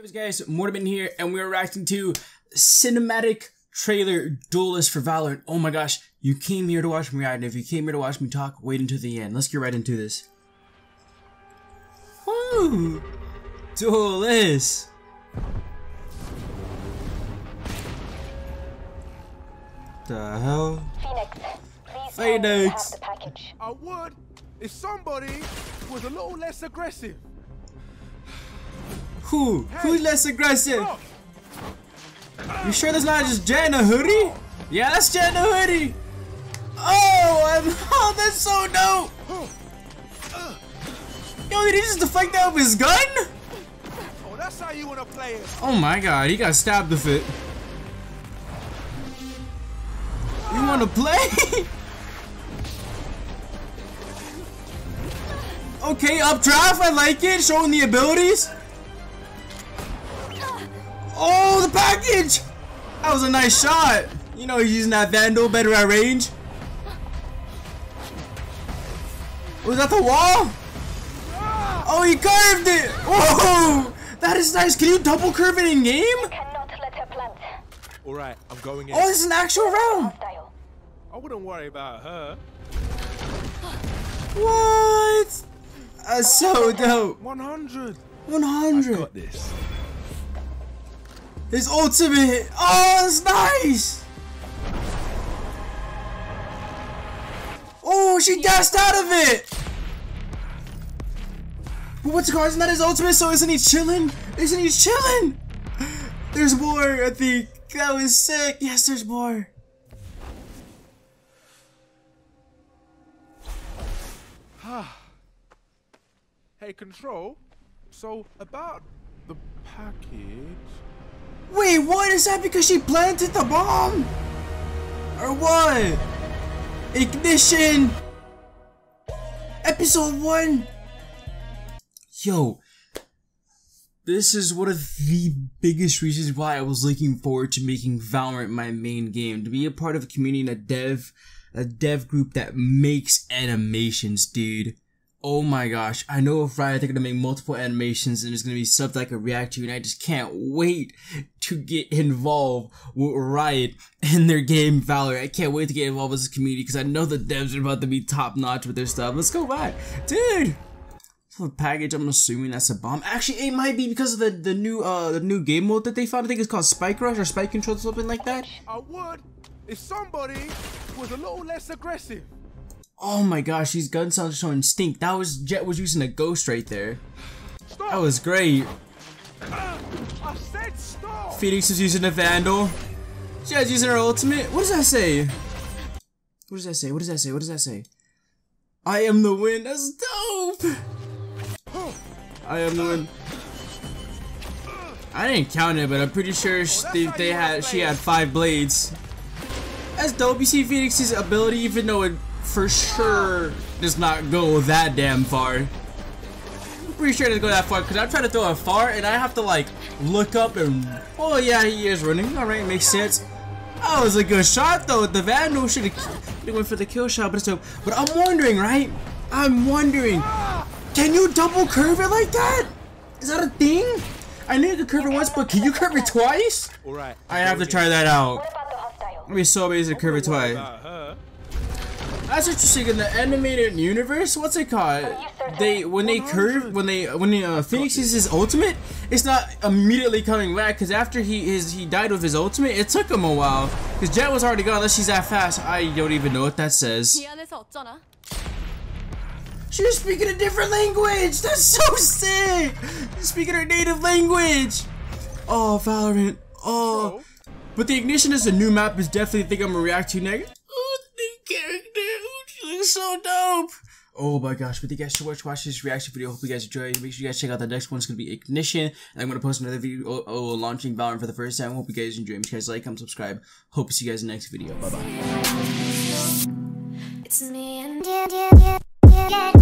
Hey guys, Mortal Men here, and we're reacting to cinematic trailer Duelist for Valorant. Oh my gosh, you came here to watch me ride, and if you came here to watch me talk, wait until the end. Let's get right into this. Woo! Duelist! The hell? Phoenix! I would if somebody was a little less aggressive. Who? Hey, who's less aggressive? Bro. You sure that's not just Jett in a hoodie? Yeah, that's Jett in a hoodie. Oh, that's so dope. Yo, did he just deflect that with his gun? Oh, that's how you wanna play it. Oh my god, he got stabbed with it. You wanna play? Okay, updraft, I like it. Showing the abilities. Oh, the package! That was a nice shot. You know he's using that Vandal better at range. Was that the wall? Oh, he curved it! Whoa! That is nice. Can you double curve it in game? Alright, I'm going in. Oh, this is an actual round. I wouldn't worry about her. What? That's so dope. 100. I got this. His ultimate! Oh, that's nice! Oh, she dashed out of it! But what's going on? Isn't that his ultimate? So isn't he chilling? Isn't he chilling? There's more, I think. That was sick. Yes, there's more. Hey, Control. So, about the package... Wait, what? Is that because she planted the bomb? Or what? Ignition! Episode 1! Yo, this is one of the biggest reasons why I was looking forward to making Valorant my main game. To be a part of a community and a dev group that makes animations, dude. Oh my gosh, I know of Riot, they're gonna make multiple animations and there's gonna be stuff that I can react to, and I just can't wait to get involved with Riot and their game Valorant. I can't wait to get involved with this community because I know the devs are about to be top notch with their stuff. Let's go back. Dude! The package, I'm assuming that's a bomb. Actually, it might be because of the new game mode that they found. I think it's called Spike Rush or Spike Control, something like that. I would if somebody was a little less aggressive. Oh my gosh, these gun sounds are so instinct. That was Jett was using a ghost right there. Stop. That was great. I said stop. Phoenix is using a Vandal. Jett's using her ultimate. What does that say? What does that say? What does that say? What does that say? I am the win. That's dope. I am the win. I didn't count it, but I'm pretty sure she had 5 blades. That's dope. You see Phoenix's ability, even though it for sure does not go that damn far. I'm pretty sure it doesn't go that far because I'm trying to throw it far and I have to like look up and oh yeah, he is running. Alright, makes sense. That was a good shot though. The Vandal should have went for the kill shot, but it's dope. But I'm wondering, right? I'm wondering, can you double curve it like that? Is that a thing? I knew you could curve it once, but can you curve it twice? Alright, I have to try that out. It'd be so amazing to curve it twice. That's interesting. In the animated universe, what's it called? When Phoenix uses his ultimate, it's not immediately coming back because after he died with his ultimate, it took him a while because Jett was already gone. Unless she's that fast, I don't even know what that says. She was speaking a different language. That's so sick. She's speaking her native language. Oh, Valorant. Oh, but the Ignition is a new map. Is definitely the thing I'm gonna react to next. So dope! Oh my gosh, but thank you guys so much for watching this reaction video. Hope you guys enjoyed. Make sure you guys check out the next one. It's gonna be Ignition. And I'm gonna post another video launching Valorant for the first time. Hope you guys enjoy. Make sure you guys like, comment, subscribe. Hope to see you guys in the next video. Bye bye. It's me and